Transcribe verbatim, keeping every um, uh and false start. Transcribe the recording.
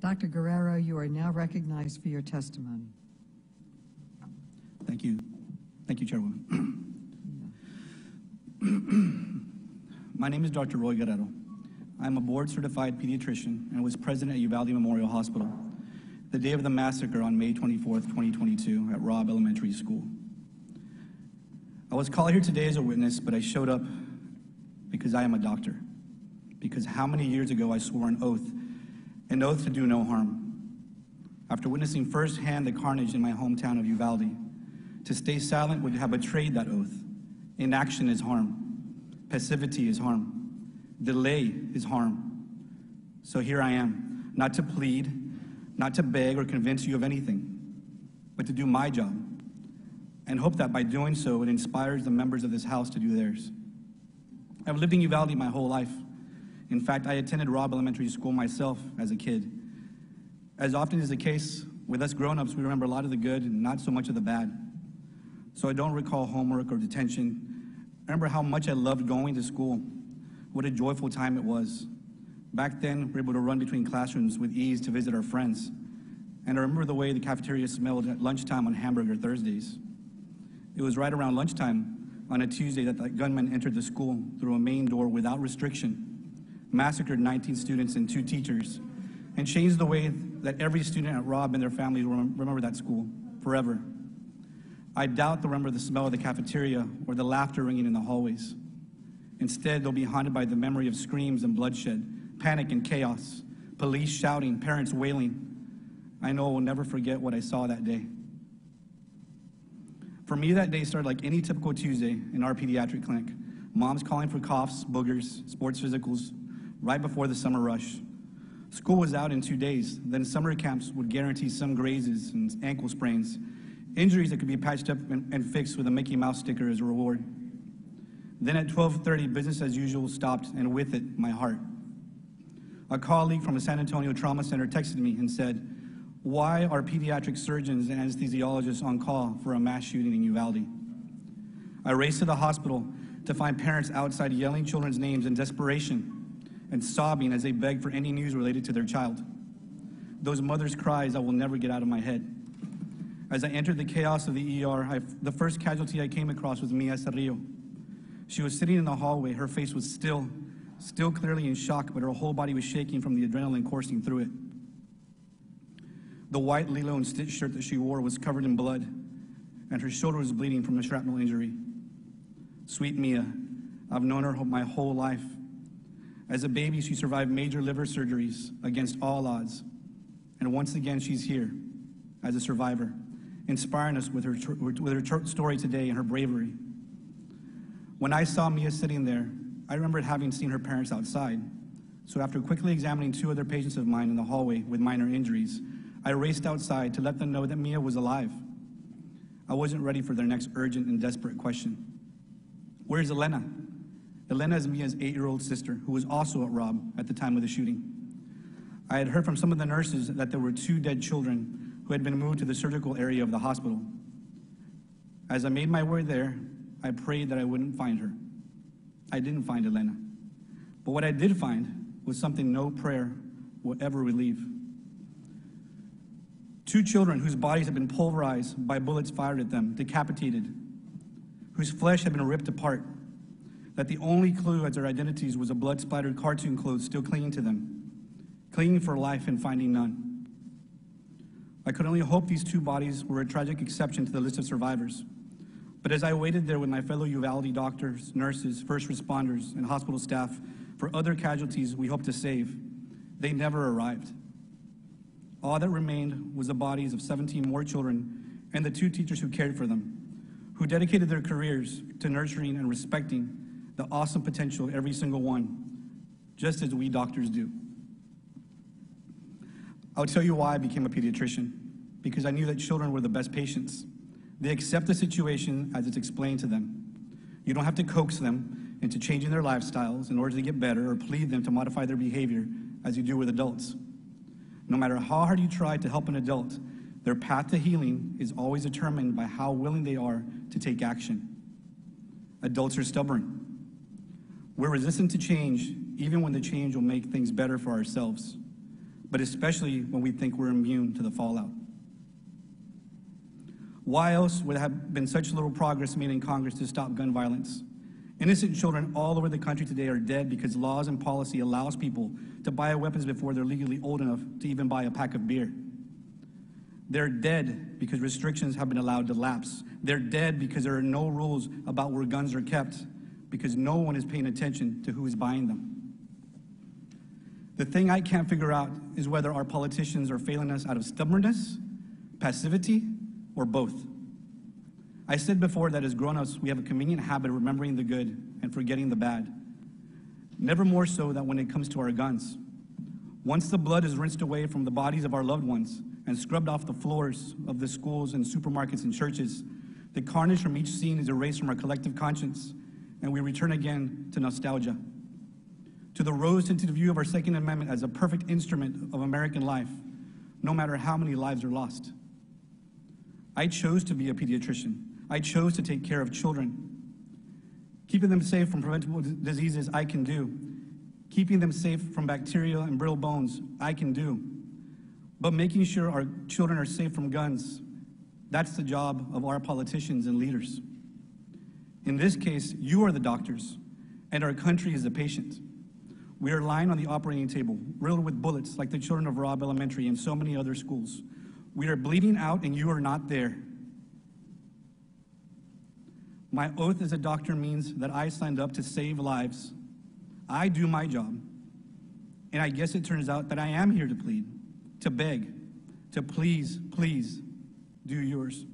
Doctor Guerrero, you are now recognized for your testimony. Thank you. Thank you, Chairwoman. My name is Doctor Roy Guerrero. I'm a board-certified pediatrician and was president at Uvalde Memorial Hospital the day of the massacre on May twenty-fourth, twenty twenty-two at Robb Elementary School. I was called here today as a witness, but I showed up because I am a doctor. Because how many years ago I swore an oath, an oath to do no harm. After witnessing firsthand the carnage in my hometown of Uvalde, to stay silent would have betrayed that oath. Inaction is harm. Passivity is harm. Delay is harm. So here I am, not to plead, not to beg or convince you of anything, but to do my job, and hope that by doing so, it inspires the members of this house to do theirs. I've lived in Uvalde my whole life. In fact, I attended Robb Elementary School myself as a kid. As often is the case with us grown-ups, we remember a lot of the good and not so much of the bad. So I don't recall homework or detention. I remember how much I loved going to school. What a joyful time it was. Back then, we were able to run between classrooms with ease to visit our friends. And I remember the way the cafeteria smelled at lunchtime on hamburger Thursdays. It was right around lunchtime on a Tuesday that the gunman entered the school through a main door without restriction, massacred nineteen students and two teachers, and changed the way that every student at Robb and their families will remember that school forever. I doubt they'll remember the smell of the cafeteria or the laughter ringing in the hallways. Instead, they'll be haunted by the memory of screams and bloodshed, panic and chaos, police shouting, parents wailing. I know I will never forget what I saw that day. For me, that day started like any typical Tuesday in our pediatric clinic. Moms calling for coughs, boogers, sports physicals, right before the summer rush. School was out in two days, then summer camps would guarantee some grazes and ankle sprains, injuries that could be patched up and, and fixed with a Mickey Mouse sticker as a reward. Then at twelve thirty, business as usual stopped, and with it, my heart. A colleague from a San Antonio trauma center texted me and said, "Why are pediatric surgeons and anesthesiologists on call for a mass shooting in Uvalde?" I raced to the hospital to find parents outside yelling children's names in desperation and sobbing as they begged for any news related to their child. Those mothers' cries I will never get out of my head. As I entered the chaos of the E R, I, the first casualty I came across was Mia Cerrillo. She was sitting in the hallway. Her face was still, still clearly in shock, but her whole body was shaking from the adrenaline coursing through it. The white Lilo and Stitch shirt that she wore was covered in blood, and her shoulder was bleeding from a shrapnel injury. Sweet Mia, I've known her my whole life. As a baby, she survived major liver surgeries against all odds, and once again, she's here as a survivor, inspiring us with her, with her story today and her bravery. When I saw Mia sitting there, I remembered having seen her parents outside. So after quickly examining two other patients of mine in the hallway with minor injuries, I raced outside to let them know that Mia was alive. I wasn't ready for their next urgent and desperate question. Where's Elena? Elena is Mia's eight-year-old sister, who was also at Robb at the time of the shooting. I had heard from some of the nurses that there were two dead children who had been moved to the surgical area of the hospital. As I made my way there, I prayed that I wouldn't find her. I didn't find Elena. But what I did find was something no prayer will ever relieve. Two children whose bodies had been pulverized by bullets fired at them, decapitated, whose flesh had been ripped apart, that the only clue as their identities was a blood-splattered cartoon clothes still clinging to them, clinging for life and finding none. I could only hope these two bodies were a tragic exception to the list of survivors. But as I waited there with my fellow Uvalde doctors, nurses, first responders, and hospital staff for other casualties we hoped to save, they never arrived. All that remained was the bodies of seventeen more children and the two teachers who cared for them, who dedicated their careers to nurturing and respecting the awesome potential of every single one, just as we doctors do. I'll tell you why I became a pediatrician, because I knew that children were the best patients. They accept the situation as it's explained to them. You don't have to coax them into changing their lifestyles in order to get better or plead them to modify their behavior as you do with adults. No matter how hard you try to help an adult, their path to healing is always determined by how willing they are to take action. Adults are stubborn. We're resistant to change, even when the change will make things better for ourselves. but especially when we think we're immune to the fallout. Why else would there have been such little progress made in Congress to stop gun violence? Innocent children all over the country today are dead because laws and policy allows people to buy weapons before they're legally old enough to even buy a pack of beer. They're dead because restrictions have been allowed to lapse. They're dead because there are no rules about where guns are kept, because no one is paying attention to who is buying them. The thing I can't figure out is whether our politicians are failing us out of stubbornness, passivity, or both. I said before that as grown-ups, we have a convenient habit of remembering the good and forgetting the bad. Never more so than when it comes to our guns. Once the blood is rinsed away from the bodies of our loved ones and scrubbed off the floors of the schools and supermarkets and churches, the carnage from each scene is erased from our collective conscience, and we return again to nostalgia, to the rose into the view of our Second Amendment as a perfect instrument of American life, no matter how many lives are lost. I chose to be a pediatrician. I chose to take care of children. Keeping them safe from preventable diseases, I can do. Keeping them safe from bacteria and brittle bones, I can do. But making sure our children are safe from guns, that's the job of our politicians and leaders. In this case, you are the doctors, and our country is the patient. We are lying on the operating table, riddled with bullets like the children of Robb Elementary and so many other schools. We are bleeding out and you are not there. My oath as a doctor means that I signed up to save lives. I do my job. And I guess it turns out that I am here to plead, to beg, to please, please do yours.